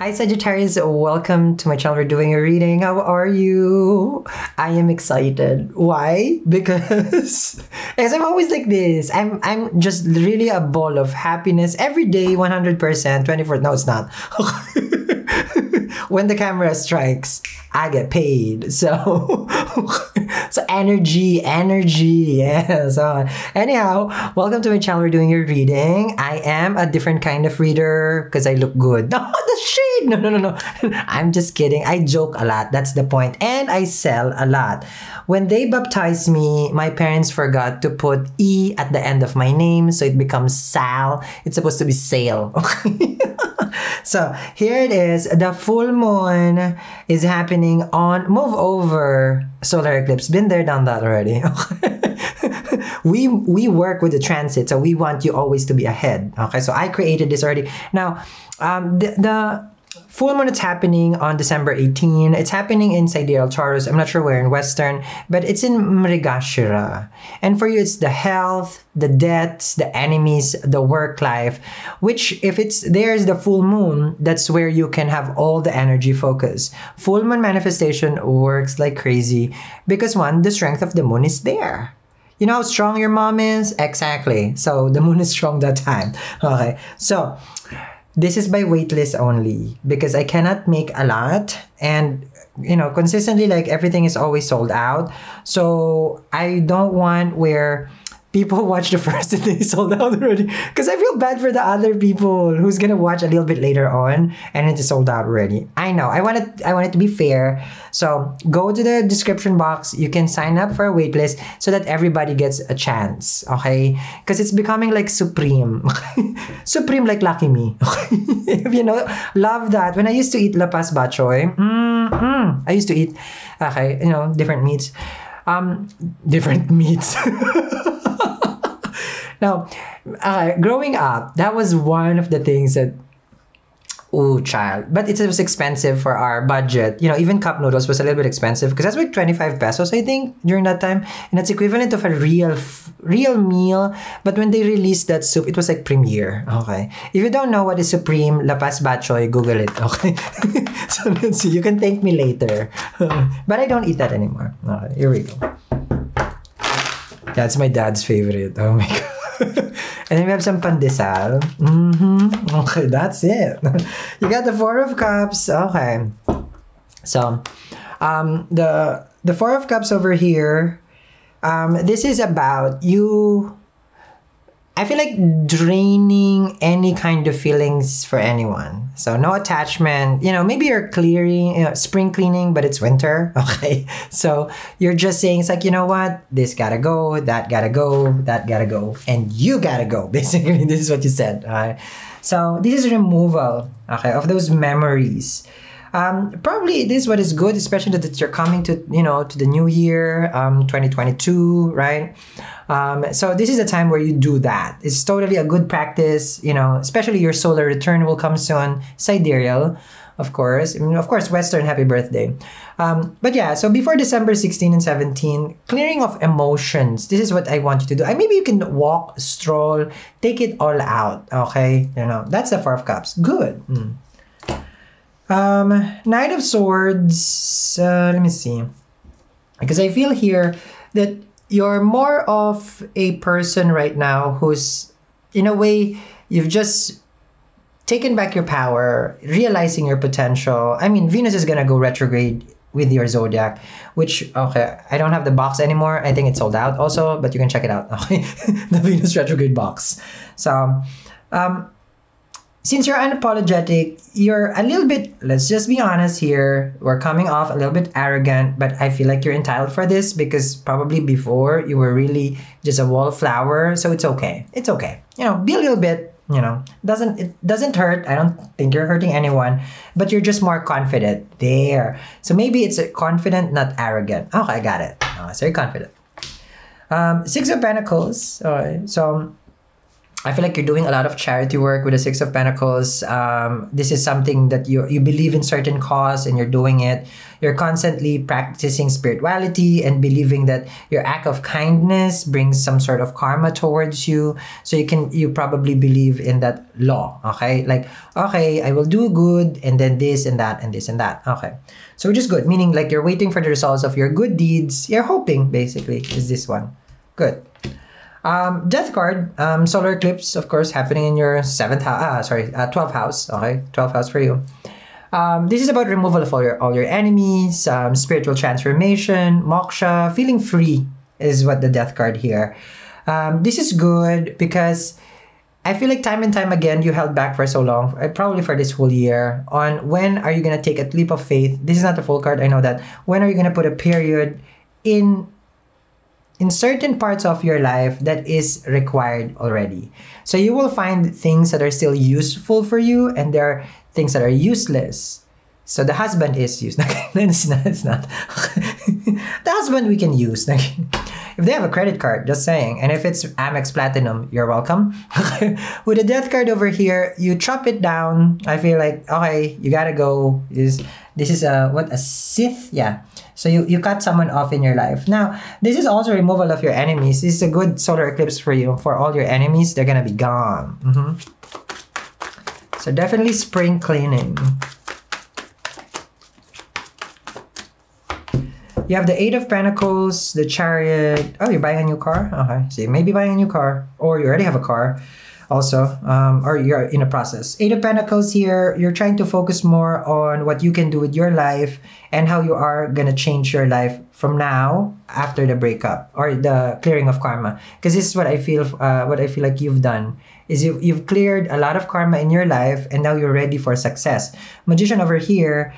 Hi Sagittarius, welcome to my channel. We're doing a reading. How are you? I am excited. Why? Because I'm always like this. I'm just really a ball of happiness every day, 100%, 24. No, it's not. When the camera strikes, I get paid. So, so energy. Yeah. So anyhow, welcome to my channel. We're doing a reading. I am a different kind of reader because I look good. No, the shit. No. I'm just kidding. I joke a lot. That's the point. And I sell a lot. When they baptized me, my parents forgot to put E at the end of my name. So it becomes Sal. It's supposed to be Sale. Okay. So here it is. The full moon is happening on move over solar eclipse. Been there, done that already. Okay. We work with the transit. So we want you always to be ahead. Okay. So I created this already. Now, the full moon, it's happening on December 18. It's happening in Sidereal Taurus. I'm not sure where in Western, but it's in Mrigashira. And for you, it's the health, the debts, the enemies, the work life, which if it's there's the full moon, that's where you can have all the energy focus. Full moon manifestation works like crazy because one, the strength of the moon is there. You know how strong your mom is? Exactly. So the moon is strong that time. Okay. So this is by waitlist only because I cannot make a lot and, you know, consistently, like everything is always sold out. So I don't want where people watch the first and they sold out already because I feel bad for the other people who's going to watch a little bit later on and it is sold out already. I know. I want it to be fair. So go to the description box. You can sign up for a waitlist so that everybody gets a chance. Okay? Because it's becoming like Supreme. Supreme like Lucky Me. You know, love that. When I used to eat La Paz Bachoy, I used to eat, okay, you know, different meats. Now, growing up, that was one of the things that, ooh, child. But it was expensive for our budget. You know, even cup noodles was a little bit expensive because that's like 25 pesos, I think, during that time. And that's equivalent of a real meal. But when they released that soup, it was like premiere. Okay. If you don't know what is Supreme La Paz Bachoy, Google it. Okay. So let's see. You can thank me later. But I don't eat that anymore. All right. Here we go. That's my dad's favorite. Oh my God. And then we have some pandesal. Okay, that's it. You got the Four of Cups. Okay. So, the Four of Cups over here, this is about you, I feel like draining any kind of feelings for anyone. So no attachment, you know, maybe you're clearing, you know, spring cleaning, but it's winter. Okay. So you're just saying, it's like, you know what, this gotta go, that gotta go, that gotta go. And you gotta go. Basically, this is what you said. All right. So this is removal, okay, of those memories. Probably it is what is good, especially that you're coming to, you know, to the new year, 2022, right? So this is a time where you do that. It's totally a good practice, you know, especially your solar return will come soon. Sidereal, of course. I mean, of course, Western, happy birthday. But yeah, so before December 16 and 17, clearing of emotions. This is what I want you to do. And maybe you can walk, stroll, take it all out, okay? You know, that's the Four of Cups. Good. Mm. Knight of Swords, let me see, because I feel here that you're more of a person right now who's, in a way, you've just taken back your power, realizing your potential. I mean, Venus is going to go retrograde with your zodiac, which, okay, I don't have the box anymore. I think it's sold out also, but you can check it out. Okay. The Venus retrograde box. So, since you're unapologetic, you're a little bit, let's just be honest here, we're coming off a little bit arrogant, but I feel like you're entitled for this because probably before you were really just a wallflower, so it's okay. It's okay. You know, be a little bit you know, it doesn't hurt. I don't think you're hurting anyone, but you're just more confident there. So maybe it's confident, not arrogant. Okay, I got it. Oh, so you're confident. Six of Pentacles. All right. So I feel like you're doing a lot of charity work with the Six of Pentacles. This is something that you believe in certain cause and you're doing it. You're constantly practicing spirituality and believing that your act of kindness brings some sort of karma towards you. So you probably believe in that law, okay? Like, okay, I will do good and then this and that and this and that, okay? So which is good, meaning like you're waiting for the results of your good deeds. You're hoping, basically, is this one. Good. Death card, solar eclipse, of course, happening in your 7th house, 12th house, okay, 12th house for you. This is about removal of all your enemies, spiritual transformation, moksha, feeling free is what the death card here. This is good because I feel like time and time again, you held back for so long, probably for this whole year, on when are you going to take a leap of faith. This is not the full card, I know that. When are you going to put a period in certain parts of your life that is required already. So you will find things that are still useful for you and there are things that are useless. So the husband is used. it's not. The husband we can use. If they have a credit card, just saying. And if it's Amex Platinum, you're welcome. With the death card over here, you chop it down. I feel like, okay, you gotta go. This is a Sith? Yeah. So you cut someone off in your life. Now, this is also removal of your enemies. This is a good solar eclipse for you. For all your enemies, they're gonna be gone. So definitely spring cleaning. You have the 8 of Pentacles, the Chariot. Oh, you're buying a new car? Okay, so you may be buying a new car. Or you already have a car also. Or you're in a process. 8 of Pentacles here, you're trying to focus more on what you can do with your life and how you are gonna change your life from now after the breakup or the clearing of karma. Because this is what I feel like you've done, is you've cleared a lot of karma in your life and now you're ready for success. Magician over here,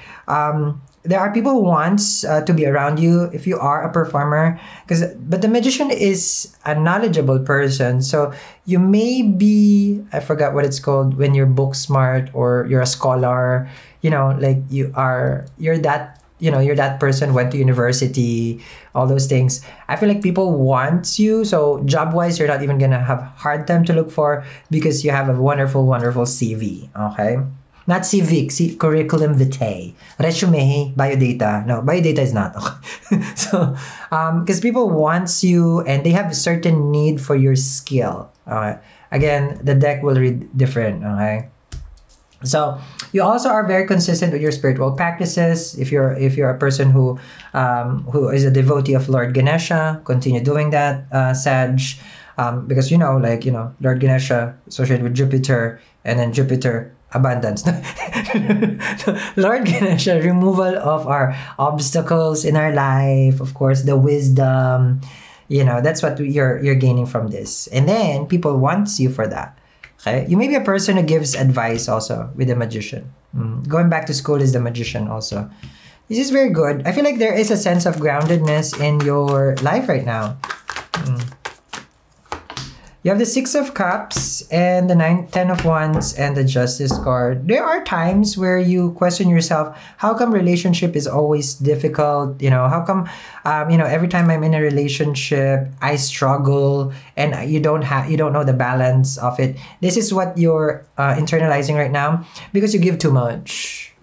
there are people who wants to be around you if you are a performer, but the Magician is a knowledgeable person, so you may be, I forgot what it's called when you're book smart or you're a scholar, you know, like you're that person, went to university, all those things. I feel like people want you, so job-wise, you're not even gonna have a hard time to look for because you have a wonderful, wonderful CV, okay? Not civic, curriculum vitae, resume, biodata. No, biodata is not. So, because people wants you and they have a certain need for your skill. Okay. Again, the deck will read different. Okay. So you also are very consistent with your spiritual practices. If you're a person who is a devotee of Lord Ganesha, continue doing that, Sag. Because Lord Ganesha associated with Jupiter, and then Jupiter. Abundance. Lord Ganesha, removal of our obstacles in our life, of course, the wisdom, that's what you're gaining from this. And then people want you for that. Okay? You may be a person who gives advice also with the Magician. Going back to school is the Magician also. This is very good. I feel like there is a sense of groundedness in your life right now. You have the 6 of Cups and the 10 of Wands and the Justice card. There are times where you question yourself, how come relationship is always difficult? How come, every time I'm in a relationship, I struggle and you don't know the balance of it. This is what you're internalizing right now because you give too much.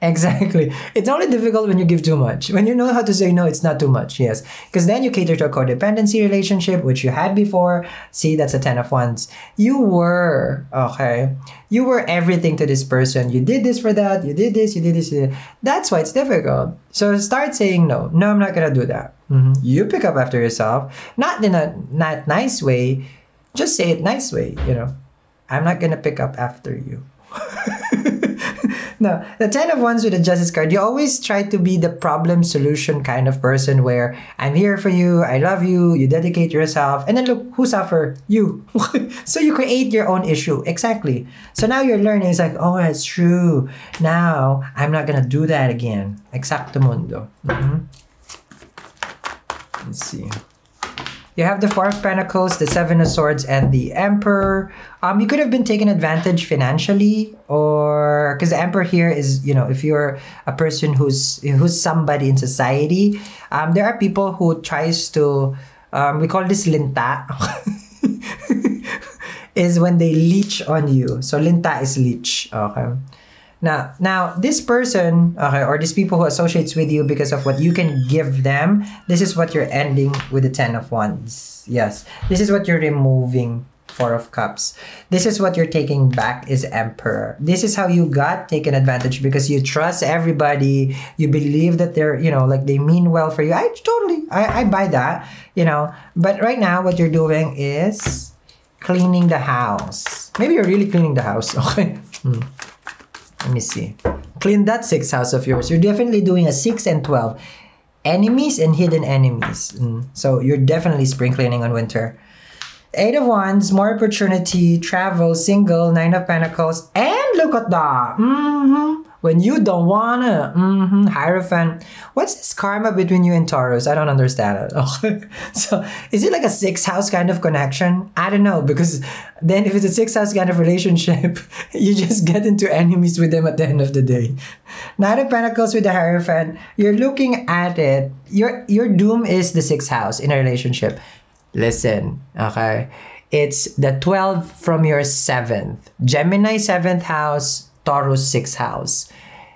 Exactly. It's only difficult when you give too much. When you know how to say no, it's not too much. Yes. Because then you cater to a codependency relationship, which you had before. See, that's a 10 of Wands. You were, okay. You were everything to this person. You did this for that. You did this. You did this. You did. That's why it's difficult. So start saying no. No, I'm not going to do that. You pick up after yourself. Not in a not nice way. Just say it nice way. I'm not going to pick up after you. No, the 10 of Wands with the Justice card, you always try to be the problem solution kind of person where I'm here for you, I love you, you dedicate yourself, and then look, who suffer? You. So you create your own issue, exactly. So now you're learning, it's like, oh, that's true. Now, I'm not gonna do that again. Exacto mundo. Let's see. You have the Four of Pentacles, the Seven of Swords, and the Emperor. You could have been taken advantage financially, or because the Emperor here is, you know, if you're a person who's somebody in society, there are people who tries to, we call this Linta, is when they leech on you. So Linta is leech, okay? Now this person, okay, or these people who associates with you because of what you can give them, this is what you're ending with the Ten of Wands. Yes, this is what you're removing, Four of Cups. This is what you're taking back is Emperor. This is how you got taken advantage because you trust everybody. You believe that they're, you know, like they mean well for you. I buy that, you know. But right now what you're doing is cleaning the house. Maybe you're really cleaning the house, okay? Let me see. Clean that sixth house of yours. You're definitely doing a 6 and 12. Enemies and hidden enemies. So you're definitely spring cleaning on winter. 8 of Wands, more opportunity, travel, single, 9 of Pentacles. And look at that. When you don't wanna. Hierophant. What's this karma between you and Taurus? I don't understand it. So is it like a 6th house kind of connection? I don't know, because then if it's a 6th house kind of relationship, you just get into enemies with them at the end of the day. 9 of Pentacles with the Hierophant. You're looking at it. Your doom is the 6th house in a relationship. Listen, okay? It's the 12 from your 7th. Gemini 7th house. Taurus 6th house.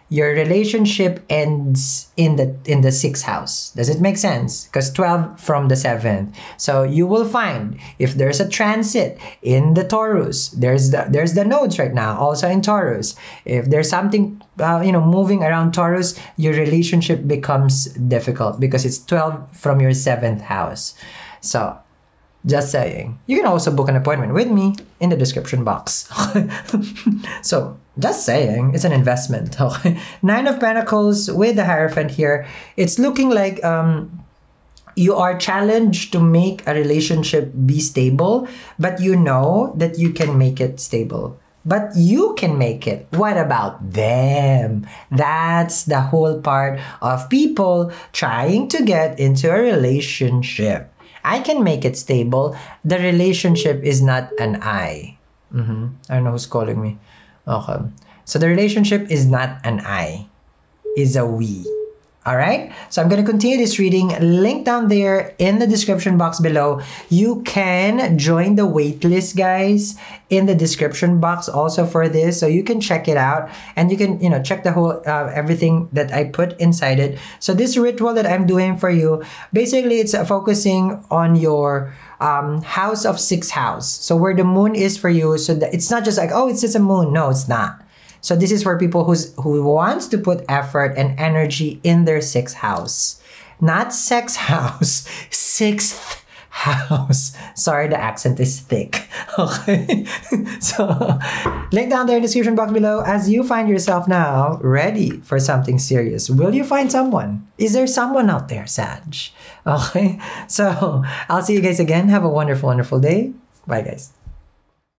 Your relationship ends in the 6th house. Does it make sense? Because 12 from the 7th. So you will find if there's a transit in the Taurus, there's the nodes right now also in Taurus. If there's something you know, moving around Taurus, your relationship becomes difficult because it's 12 from your 7th house. So just saying. You can also book an appointment with me in the description box. So, just saying. It's an investment. Okay. 9 of Pentacles with the Hierophant here. It's looking like you are challenged to make a relationship be stable, but you know that you can make it stable. But you can make it. What about them? That's the whole part of people trying to get into a relationship. I can make it stable. The relationship is not an I. I don't know who's calling me. Okay. So the relationship is not an I. It's a we. Alright? So I'm going to continue this reading. Link down there in the description box below. You can join the waitlist, guys, in the description box also for this. So you can check it out. And you can, you know, check the whole, everything that I put inside it. So this ritual that I'm doing for you, basically it's focusing on your house of 6th house. So where the moon is for you. So that it's not just like, oh, it's just a moon. No, it's not. So this is for people who wants to put effort and energy in their 6th house. Not sex house, 6th house. Sorry, the accent is thick. Okay. So link down there in the description box below as you find yourself now ready for something serious. Will you find someone? Is there someone out there, Sag? Okay. So I'll see you guys again. Have a wonderful, wonderful day. Bye, guys.